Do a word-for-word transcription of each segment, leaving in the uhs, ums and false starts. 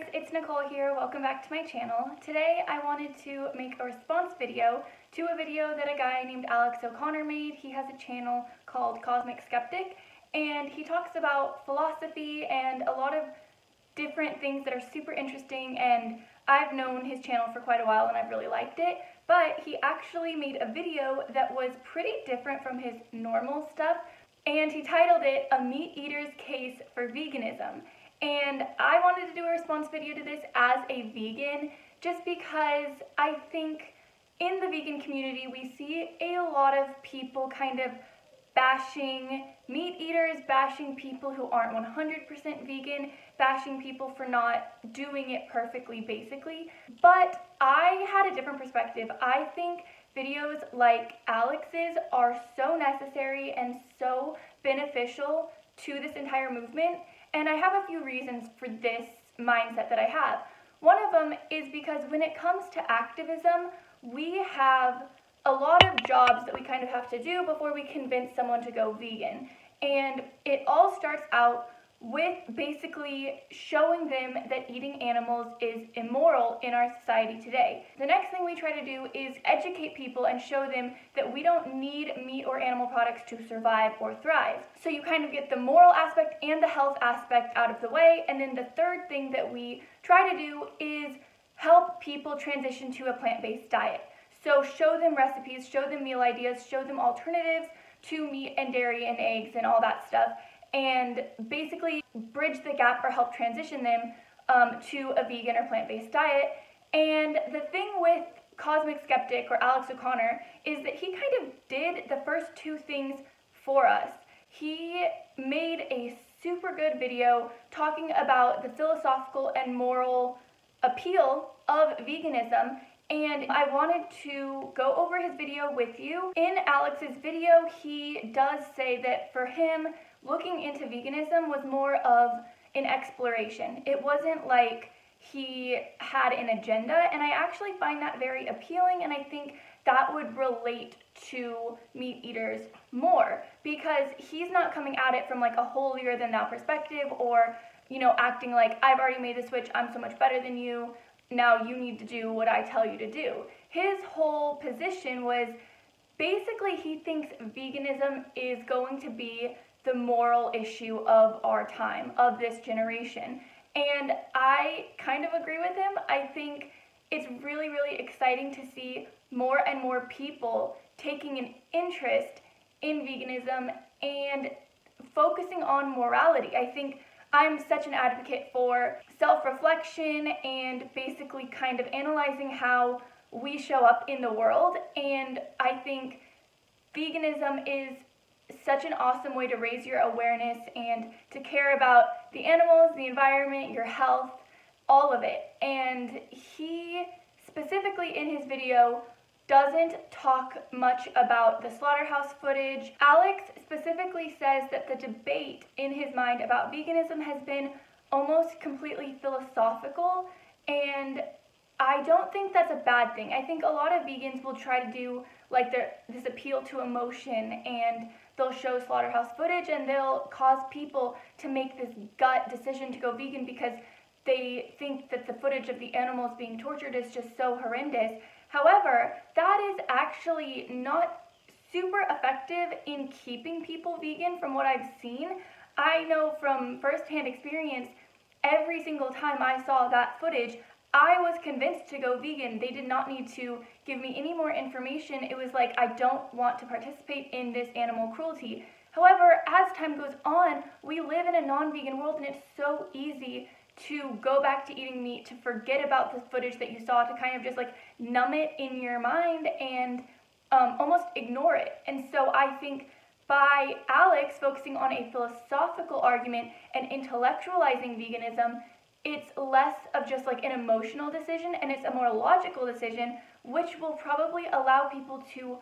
guys, it's Nicole here. Welcome back to my channel. Today I wanted to make a response video to a video that a guy named Alex O'Connor made. He has a channel called Cosmic Skeptic, and he talks about philosophy and a lot of different things that are super interesting, and I've known his channel for quite a while and I've really liked it, but he actually made a video that was pretty different from his normal stuff, and he titled it A Meat Eater's Case for Veganism. And I wanted to do a response video to this as a vegan, just because I think in the vegan community we see a lot of people kind of bashing meat eaters, bashing people who aren't one hundred percent vegan, bashing people for not doing it perfectly, basically. But I had a different perspective. I think videos like Alex's are so necessary and so beneficial to this entire movement. And I have a few reasons for this mindset that I have. One of them is because when it comes to activism, we have a lot of jobs that we kind of have to do before we convince someone to go vegan. And it all starts out with basically showing them that eating animals is immoral in our society today. The next thing we try to do is educate people and show them that we don't need meat or animal products to survive or thrive. So you kind of get the moral aspect and the health aspect out of the way, and then the third thing that we try to do is help people transition to a plant-based diet. So show them recipes, show them meal ideas, show them alternatives to meat and dairy and eggs and all that stuff, and basically bridge the gap or help transition them um, to a vegan or plant-based diet. And the thing with Cosmic Skeptic or Alex O'Connor is that he kind of did the first two things for us. He made a super good video talking about the philosophical and moral appeal of veganism, and I wanted to go over his video with you. In Alex's video, he does say that for him, looking into veganism was more of an exploration. It wasn't like he had an agenda, and I actually find that very appealing, and I think that would relate to meat eaters more, because he's not coming at it from like a holier-than-thou perspective, or, you know, acting like, I've already made the switch, I'm so much better than you, now you need to do what I tell you to do. His whole position was basically he thinks veganism is going to be the moral issue of our time, of this generation. And I kind of agree with him. I think it's really, really exciting to see more and more people taking an interest in veganism and focusing on morality. I think I'm such an advocate for self-reflection and basically kind of analyzing how we show up in the world, and I think veganism is such an awesome way to raise your awareness and to care about the animals, the environment, your health, all of it. And he specifically in his video doesn't talk much about the slaughterhouse footage. Alex specifically says that the debate in his mind about veganism has been almost completely philosophical, and I don't think that's a bad thing. I think a lot of vegans will try to do like their, this appeal to emotion, and they'll show slaughterhouse footage and they'll cause people to make this gut decision to go vegan because they think that the footage of the animals being tortured is just so horrendous. However, that is actually not super effective in keeping people vegan from what I've seen. I know from firsthand experience, every single time I saw that footage, I was convinced to go vegan. They did not need to give me any more information. It was like, I don't want to participate in this animal cruelty. However, as time goes on, we live in a non-vegan world, and it's so easy to go back to eating meat, to forget about the footage that you saw, to kind of just like numb it in your mind and um, almost ignore it. And so I think by Alex focusing on a philosophical argument and intellectualizing veganism, it's less of just like an emotional decision, and it's a more logical decision, which will probably allow people to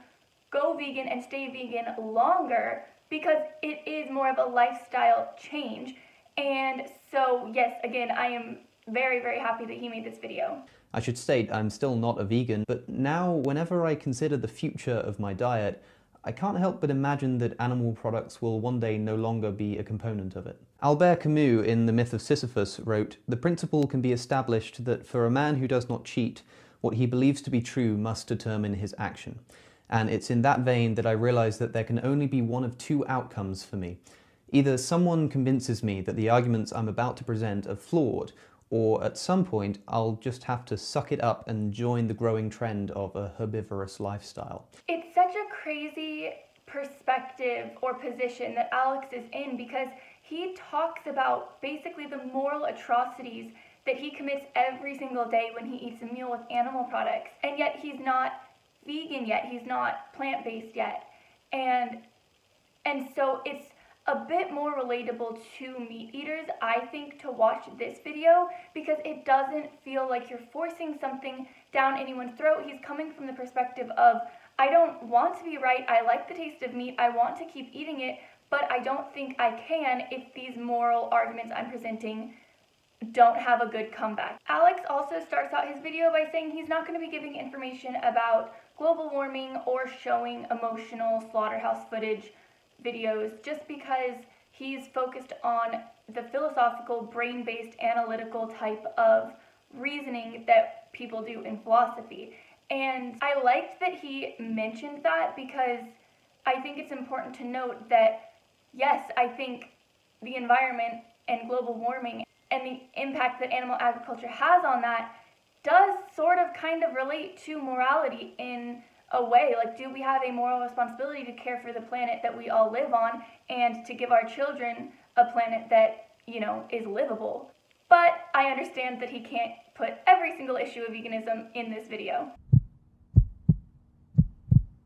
go vegan and stay vegan longer, because it is more of a lifestyle change. And so, yes, again, I am very, very happy that he made this video. I should state I'm still not a vegan, but now whenever I consider the future of my diet, I can't help but imagine that animal products will one day no longer be a component of it. Albert Camus in The Myth of Sisyphus wrote, "The principle can be established that for a man who does not cheat, what he believes to be true must determine his action." And it's in that vein that I realize that there can only be one of two outcomes for me. Either someone convinces me that the arguments I'm about to present are flawed, or at some point I'll just have to suck it up and join the growing trend of a herbivorous lifestyle. It's such a crazy perspective or position that Alex is in, because he talks about basically the moral atrocities that he commits every single day when he eats a meal with animal products, and yet he's not vegan yet, he's not plant-based yet. And, and so it's a bit more relatable to meat eaters, I think, to watch this video, because it doesn't feel like you're forcing something down anyone's throat. He's coming from the perspective of, I don't want to be right, I like the taste of meat, I want to keep eating it, but I don't think I can if these moral arguments I'm presenting don't have a good comeback. Alex also starts out his video by saying he's not going to be giving information about global warming or showing emotional slaughterhouse footage videos, just because he's focused on the philosophical, brain-based, analytical type of reasoning that people do in philosophy. And I liked that he mentioned that, because I think it's important to note that, yes, I think the environment and global warming and the impact that animal agriculture has on that does sort of kind of relate to morality in a way. Like, do we have a moral responsibility to care for the planet that we all live on, and to give our children a planet that, you know, is livable? But I understand that he can't put every single issue of veganism in this video.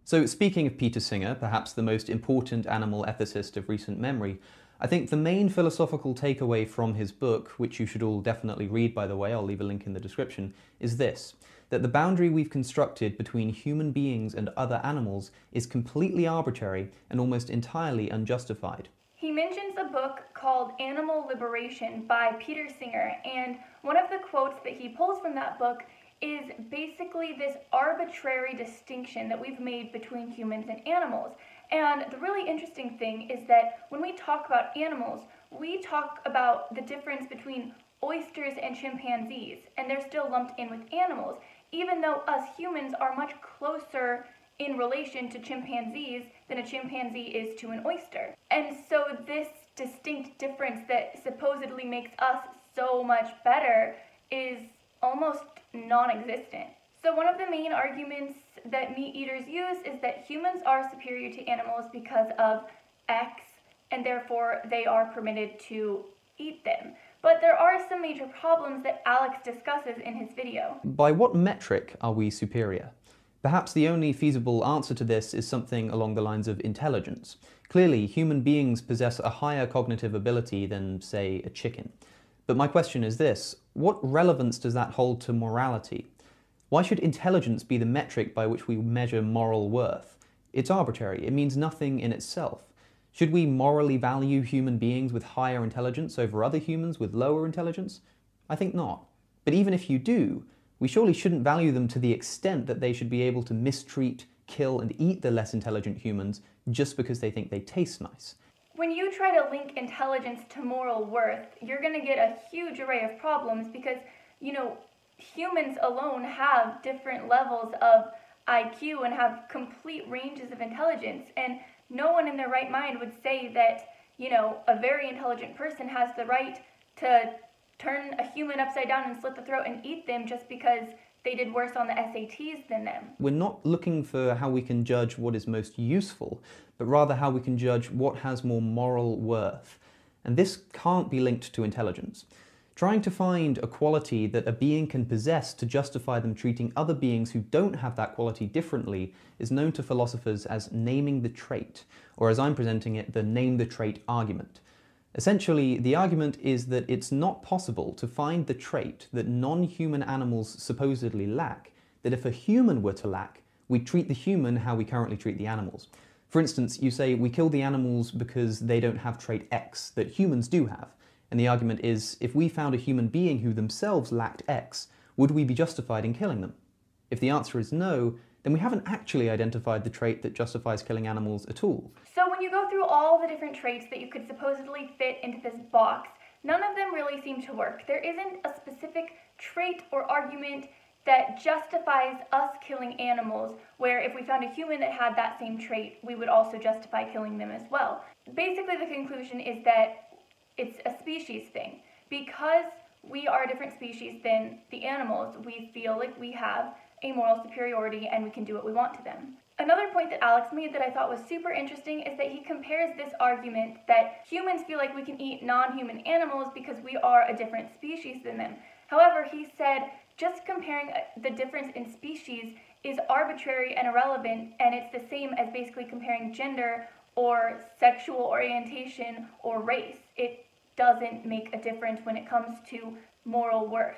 So, speaking of Peter Singer, perhaps the most important animal ethicist of recent memory, I think the main philosophical takeaway from his book, which you should all definitely read, by the way, I'll leave a link in the description, is this: that the boundary we've constructed between human beings and other animals is completely arbitrary and almost entirely unjustified. He mentions a book called Animal Liberation by Peter Singer, and one of the quotes that he pulls from that book is basically this arbitrary distinction that we've made between humans and animals. And the really interesting thing is that when we talk about animals, we talk about the difference between oysters and chimpanzees, and they're still lumped in with animals, even though us humans are much closer in relation to chimpanzees than a chimpanzee is to an oyster. And so this distinct difference that supposedly makes us so much better is almost non-existent. So one of the main arguments that meat eaters use is that humans are superior to animals because of X, and therefore they are permitted to eat them. But there are some major problems that Alex discusses in his video. By what metric are we superior? Perhaps the only feasible answer to this is something along the lines of intelligence. Clearly, human beings possess a higher cognitive ability than, say, a chicken. But my question is this: what relevance does that hold to morality? Why should intelligence be the metric by which we measure moral worth? It's arbitrary, it means nothing in itself. Should we morally value human beings with higher intelligence over other humans with lower intelligence? I think not. But even if you do, we surely shouldn't value them to the extent that they should be able to mistreat, kill, and eat the less intelligent humans just because they think they taste nice. When you try to link intelligence to moral worth, you're going to get a huge array of problems, because, you know, humans alone have different levels of I Q and have complete ranges of intelligence, and no one in their right mind would say that, you know, a very intelligent person has the right to turn a human upside down and slit the throat and eat them just because they did worse on the S A Ts than them. We're not looking for how we can judge what is most useful, but rather how we can judge what has more moral worth. And this can't be linked to intelligence. Trying to find a quality that a being can possess to justify them treating other beings who don't have that quality differently is known to philosophers as naming the trait, or as I'm presenting it, the name the trait argument. Essentially, the argument is that it's not possible to find the trait that non-human animals supposedly lack, that if a human were to lack, we treat the human how we currently treat the animals. For instance, you say we kill the animals because they don't have trait X that humans do have. And the argument is, if we found a human being who themselves lacked X, would we be justified in killing them? If the answer is no, then we haven't actually identified the trait that justifies killing animals at all. So when you go through all the different traits that you could supposedly fit into this box, none of them really seem to work. There isn't a specific trait or argument that justifies us killing animals, where if we found a human that had that same trait, we would also justify killing them as well. Basically, the conclusion is that it's a species thing. Because we are a different species than the animals, we feel like we have a moral superiority and we can do what we want to them. Another point that Alex made that I thought was super interesting is that he compares this argument that humans feel like we can eat non-human animals because we are a different species than them. However, he said just comparing the difference in species is arbitrary and irrelevant, and it's the same as basically comparing gender or sexual orientation or race. It doesn't make a difference when it comes to moral worth.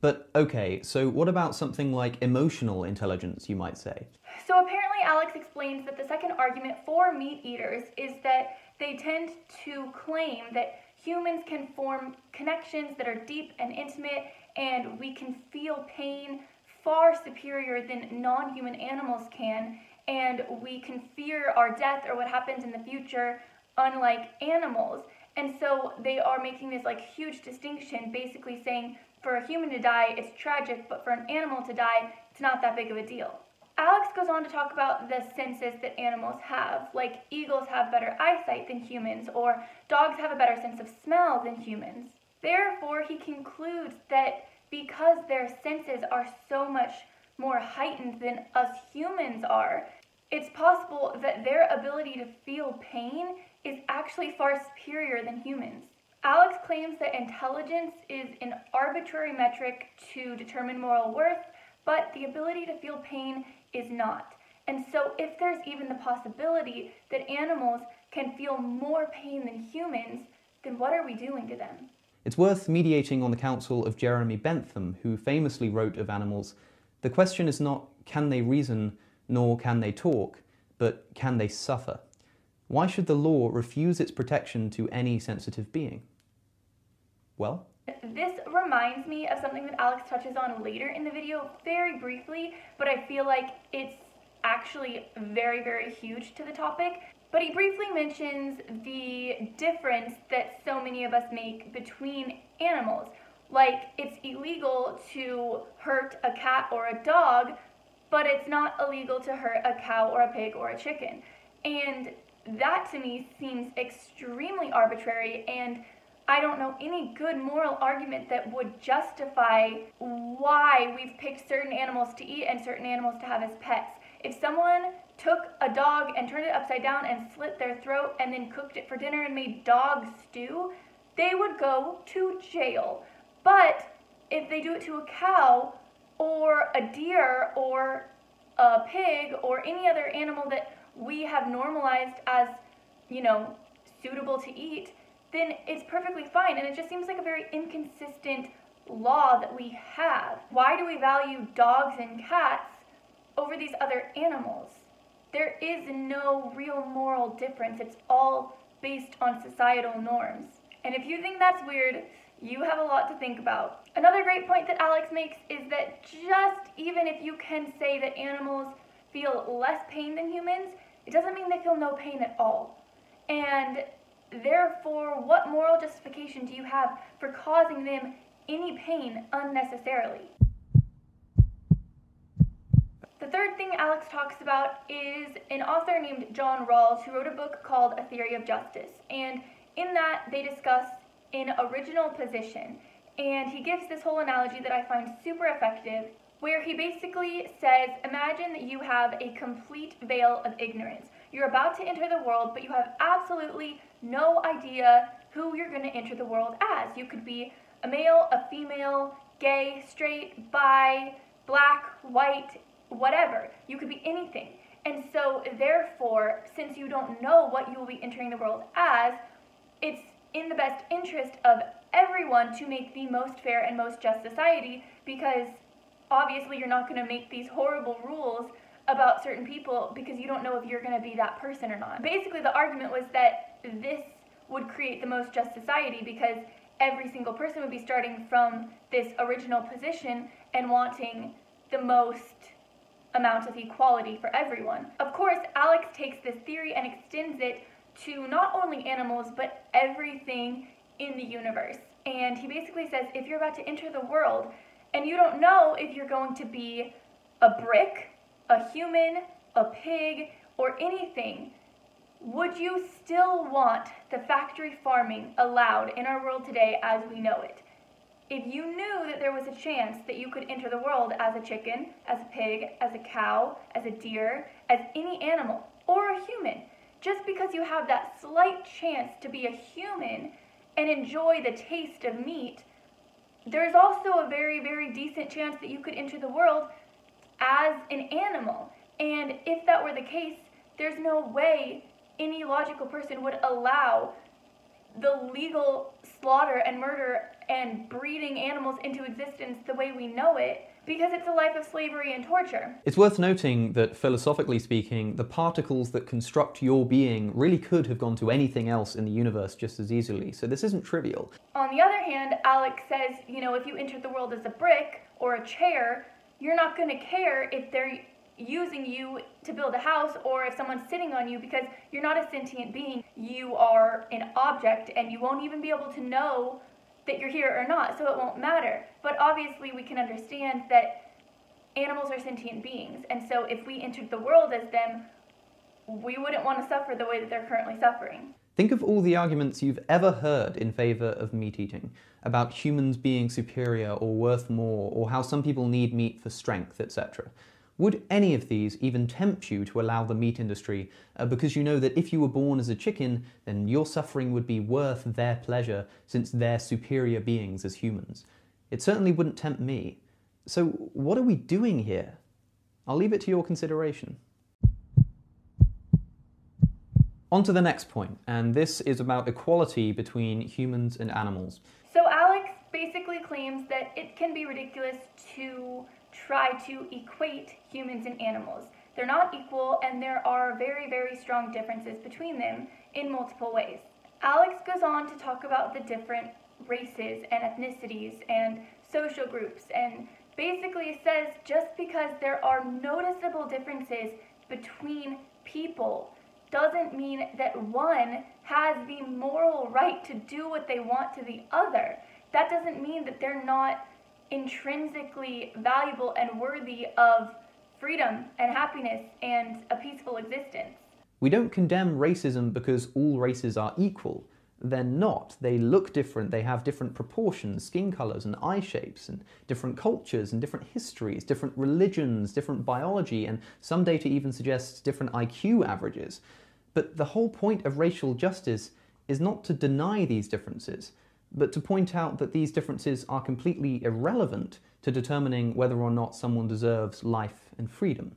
But okay, so what about something like emotional intelligence, you might say? So apparently Alex explains that the second argument for meat eaters is that they tend to claim that humans can form connections that are deep and intimate, and we can feel pain far superior than non-human animals can, and we can fear our death or what happens in the future, unlike animals. And so they are making this like huge distinction, basically saying for a human to die, it's tragic, but for an animal to die, it's not that big of a deal. Alex goes on to talk about the senses that animals have, like eagles have better eyesight than humans, or dogs have a better sense of smell than humans. Therefore, he concludes that because their senses are so much more heightened than us humans are, it's possible that their ability to feel pain is actually far superior than humans. Alex claims that intelligence is an arbitrary metric to determine moral worth, but the ability to feel pain is not. And so if there's even the possibility that animals can feel more pain than humans, then what are we doing to them? It's worth mediating on the counsel of Jeremy Bentham, who famously wrote of animals, "The question is not, can they reason, nor can they talk, but can they suffer? Why should the law refuse its protection to any sensitive being?" Well? This reminds me of something that Alex touches on later in the video very briefly, but I feel like it's actually very, very huge to the topic. But he briefly mentions the difference that so many of us make between animals. Like, it's illegal to hurt a cat or a dog, but it's not illegal to hurt a cow or a pig or a chicken. And that to me seems extremely arbitrary, and I don't know any good moral argument that would justify why we've picked certain animals to eat and certain animals to have as pets. If someone took a dog and turned it upside down and slit their throat and then cooked it for dinner and made dog stew, they would go to jail. But if they do it to a cow or a deer or a pig or any other animal that we have normalized as, you know, suitable to eat, then it's perfectly fine. And it just seems like a very inconsistent law that we have. Why do we value dogs and cats over these other animals? There is no real moral difference. It's all based on societal norms. And if you think that's weird, you have a lot to think about. Another great point that Alex makes is that just even if you can say that animals feel less pain than humans, it doesn't mean they feel no pain at all. And therefore, what moral justification do you have for causing them any pain unnecessarily? The third thing Alex talks about is an author named John Rawls, who wrote a book called A Theory of Justice. And in that, they discuss an original position. And he gives this whole analogy that I find super effective, where he basically says, imagine that you have a complete veil of ignorance. You're about to enter the world, but you have absolutely no idea who you're going to enter the world as. You could be a male, a female, gay, straight, bi, black, white, whatever. You could be anything. And so, therefore, since you don't know what you will be entering the world as, it's in the best interest of everyone to make the most fair and most just society, because obviously you're not going to make these horrible rules about certain people because you don't know if you're going to be that person or not. Basically, the argument was that this would create the most just society because every single person would be starting from this original position and wanting the most amount of equality for everyone. Of course, Alex takes this theory and extends it to not only animals, but everything in the universe. And he basically says, if you're about to enter the world and you don't know if you're going to be a brick, a human, a pig, or anything, would you still want the factory farming allowed in our world today as we know it? If you knew that there was a chance that you could enter the world as a chicken, as a pig, as a cow, as a deer, as any animal, or a human, just because you have that slight chance to be a human and enjoy the taste of meat, there's also a very, very decent chance that you could enter the world as an animal. And if that were the case, there's no way any logical person would allow the legal slaughter and murder and breeding animals into existence the way we know it, because it's a life of slavery and torture. It's worth noting that, philosophically speaking, the particles that construct your being really could have gone to anything else in the universe just as easily, so this isn't trivial. On the other hand, Alex says, you know, if you entered the world as a brick or a chair, you're not going to care if they're using you to build a house or if someone's sitting on you, because you're not a sentient being. You are an object, and you won't even be able to know that you're here or not, so it won't matter. But obviously we can understand that animals are sentient beings, and so if we entered the world as them, we wouldn't want to suffer the way that they're currently suffering. Think of all the arguments you've ever heard in favor of meat eating, about humans being superior or worth more, or how some people need meat for strength, et cetera. Would any of these even tempt you to allow the meat industry, uh, because you know that if you were born as a chicken, then your suffering would be worth their pleasure, since they're superior beings as humans? It certainly wouldn't tempt me. So what are we doing here? I'll leave it to your consideration. On to the next point, and this is about equality between humans and animals. So Alex basically claims that it can be ridiculous to try to equate humans and animals. They're not equal, and there are very, very strong differences between them in multiple ways. Alex goes on to talk about the different races and ethnicities and social groups, and basically says just because there are noticeable differences between people doesn't mean that one has the moral right to do what they want to the other. That doesn't mean that they're not intrinsically valuable and worthy of freedom and happiness and a peaceful existence. We don't condemn racism because all races are equal. They're not. They look different, they have different proportions, skin colours and eye shapes, and different cultures and different histories, different religions, different biology, and some data even suggests different I Q averages. But the whole point of racial justice is not to deny these differences, but to point out that these differences are completely irrelevant to determining whether or not someone deserves life and freedom.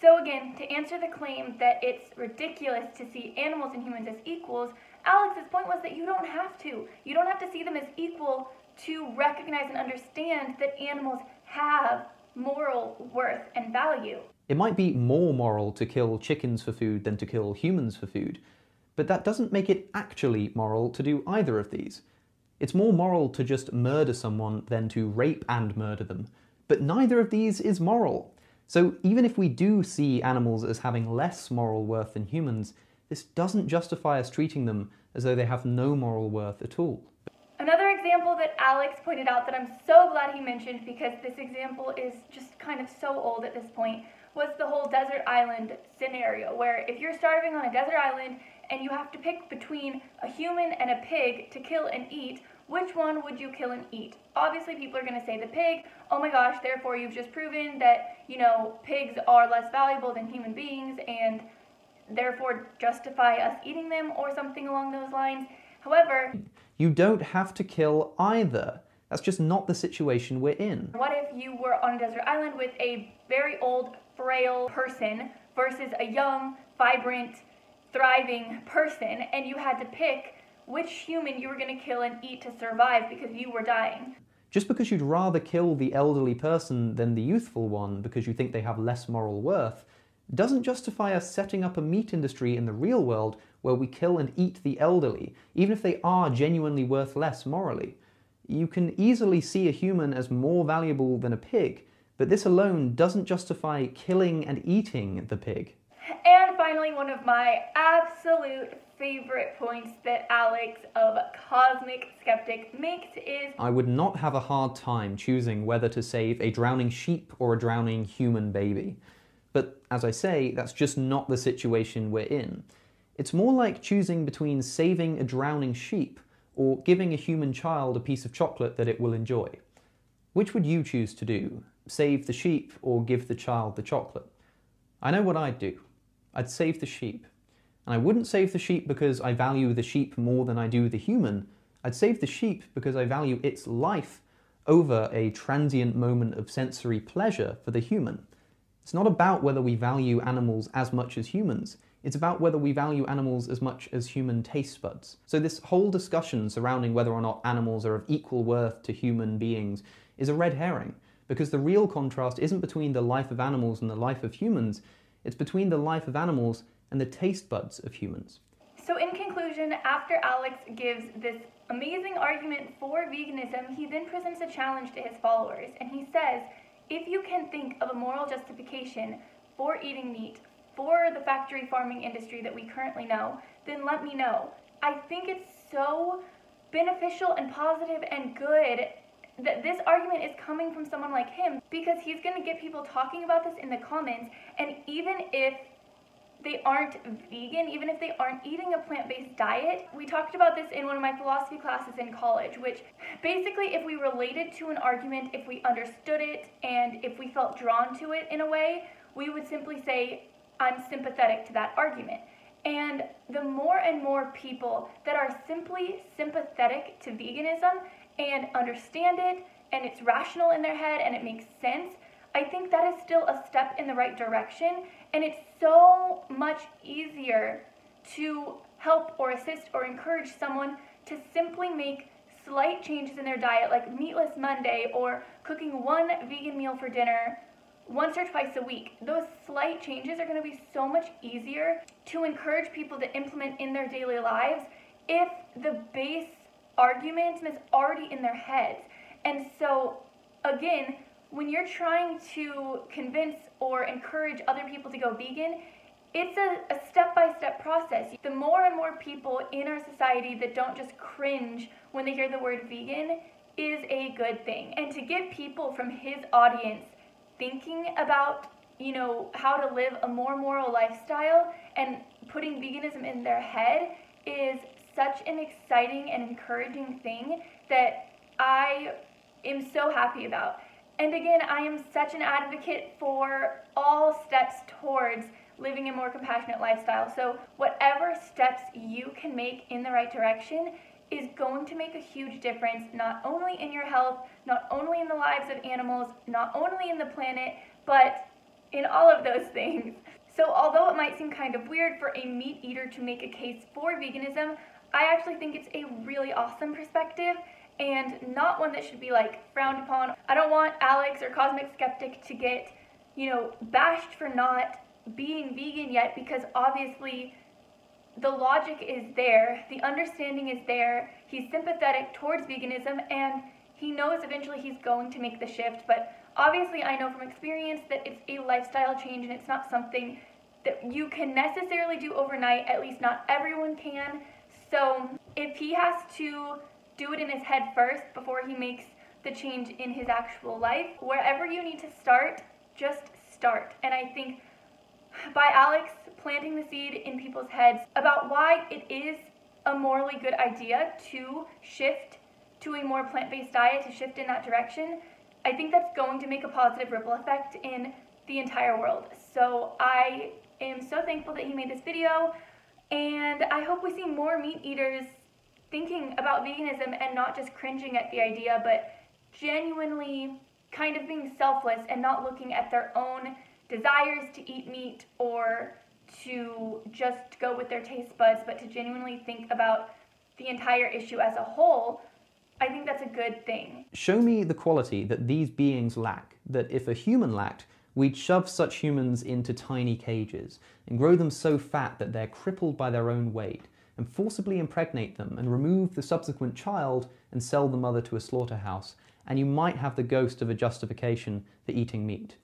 So again, to answer the claim that it's ridiculous to see animals and humans as equals, Alex's point was that you don't have to. You don't have to see them as equal to recognize and understand that animals have moral worth and value. It might be more moral to kill chickens for food than to kill humans for food, but that doesn't make it actually moral to do either of these. It's more moral to just murder someone than to rape and murder them, but neither of these is moral. So even if we do see animals as having less moral worth than humans, this doesn't justify us treating them as though they have no moral worth at all. Another example that Alex pointed out that I'm so glad he mentioned, because this example is just kind of so old at this point, was the whole desert island scenario, where if you're starving on a desert island and you have to pick between a human and a pig to kill and eat, which one would you kill and eat? Obviously people are going to say the pig. Oh my gosh, therefore you've just proven that, you know, pigs are less valuable than human beings and therefore justify us eating them, or something along those lines. However, you don't have to kill either. That's just not the situation we're in. What if you were on a desert island with a very old, frail person versus a young, vibrant, thriving person, and you had to pick which human you were going to kill and eat to survive because you were dying? Just because you'd rather kill the elderly person than the youthful one because you think they have less moral worth doesn't justify us setting up a meat industry in the real world where we kill and eat the elderly, even if they are genuinely worth less morally. You can easily see a human as more valuable than a pig, But this alone doesn't justify killing and eating the pig. And finally, one of my absolute favorite points that Alex of Cosmic Skeptic makes is, I would not have a hard time choosing whether to save a drowning sheep or a drowning human baby. But as I say, that's just not the situation we're in. It's more like choosing between saving a drowning sheep or giving a human child a piece of chocolate that it will enjoy. Which would you choose to do? Save the sheep or give the child the chocolate? I know what I'd do. I'd save the sheep. And I wouldn't save the sheep because I value the sheep more than I do the human. I'd save the sheep because I value its life over a transient moment of sensory pleasure for the human. It's not about whether we value animals as much as humans. It's about whether we value animals as much as human taste buds. So this whole discussion surrounding whether or not animals are of equal worth to human beings is a red herring, because the real contrast isn't between the life of animals and the life of humans, it's between the life of animals and the taste buds of humans. So in conclusion, after Alex gives this amazing argument for veganism, he then presents a challenge to his followers, and he says, if you can think of a moral justification for eating meat, for the factory farming industry that we currently know, then let me know. I think it's so beneficial and positive and good that this argument is coming from someone like him, because he's going to get people talking about this in the comments, and even if they aren't vegan, even if they aren't eating a plant-based diet. We talked about this in one of my philosophy classes in college, which basically if we related to an argument, if we understood it, and if we felt drawn to it in a way, we would simply say, I'm sympathetic to that argument. And the more and more people that are simply sympathetic to veganism and understand it, and it's rational in their head and it makes sense, I think that is still a step in the right direction, and it's so much easier to help or assist or encourage someone to simply make slight changes in their diet, like meatless Monday or cooking one vegan meal for dinner once or twice a week. Those slight changes are going to be so much easier to encourage people to implement in their daily lives if the base argument is already in their heads. And so again, when you're trying to convince or encourage other people to go vegan, it's a, a step-by-step process. The more and more people in our society that don't just cringe when they hear the word vegan is a good thing. And to get people from his audience thinking about, you know, how to live a more moral lifestyle and putting veganism in their head is such an exciting and encouraging thing that I am so happy about. And again, I am such an advocate for all steps towards living a more compassionate lifestyle. So whatever steps you can make in the right direction is going to make a huge difference, not only in your health, not only in the lives of animals, not only in the planet, but in all of those things. So although it might seem kind of weird for a meat eater to make a case for veganism, I actually think it's a really awesome perspective, and not one that should be like frowned upon. I don't want Alex or Cosmic Skeptic to get, you know, bashed for not being vegan yet, because obviously the logic is there, the understanding is there, he's sympathetic towards veganism, and he knows eventually he's going to make the shift. But obviously I know from experience that it's a lifestyle change, and it's not something that you can necessarily do overnight, at least not everyone can. So if he has to do it in his head first before he makes the change in his actual life. Wherever you need to start, just start. And I think by Alex planting the seed in people's heads about why it is a morally good idea to shift to a more plant-based diet, to shift in that direction, I think that's going to make a positive ripple effect in the entire world. So I am so thankful that he made this video, and I hope we see more meat eaters thinking about veganism and not just cringing at the idea, but genuinely kind of being selfless and not looking at their own desires to eat meat or to just go with their taste buds, but to genuinely think about the entire issue as a whole. I think that's a good thing. Show me the quality that these beings lack, that if a human lacked, we'd shove such humans into tiny cages and grow them so fat that they're crippled by their own weight, and forcibly impregnate them and remove the subsequent child and sell the mother to a slaughterhouse, and you might have the ghost of a justification for eating meat.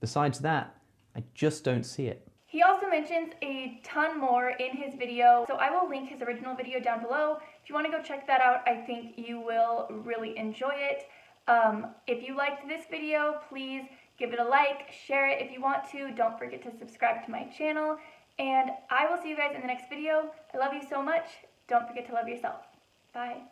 Besides that, I just don't see it. He also mentions a ton more in his video, so I will link his original video down below. If you want to go check that out, I think you will really enjoy it. Um, if you liked this video, please give it a like, share it if you want to, don't forget to subscribe to my channel, and I will see you guys in the next video. I love you so much. Don't forget to love yourself. Bye.